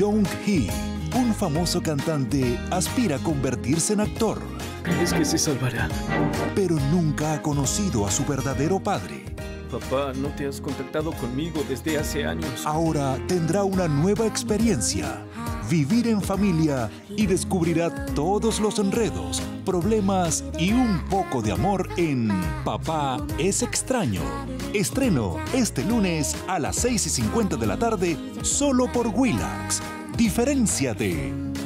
Jong-hee, un famoso cantante, aspira a convertirse en actor. ¿Crees que se salvará? Pero nunca ha conocido a su verdadero padre. Papá, no te has contactado conmigo desde hace años. Ahora tendrá una nueva experiencia, vivir en familia, y descubrirá todos los enredos, problemas y un poco de amor en Papá es Extraño. Estreno este lunes a las 6:50 de la tarde, solo por Willax. Diferénciate.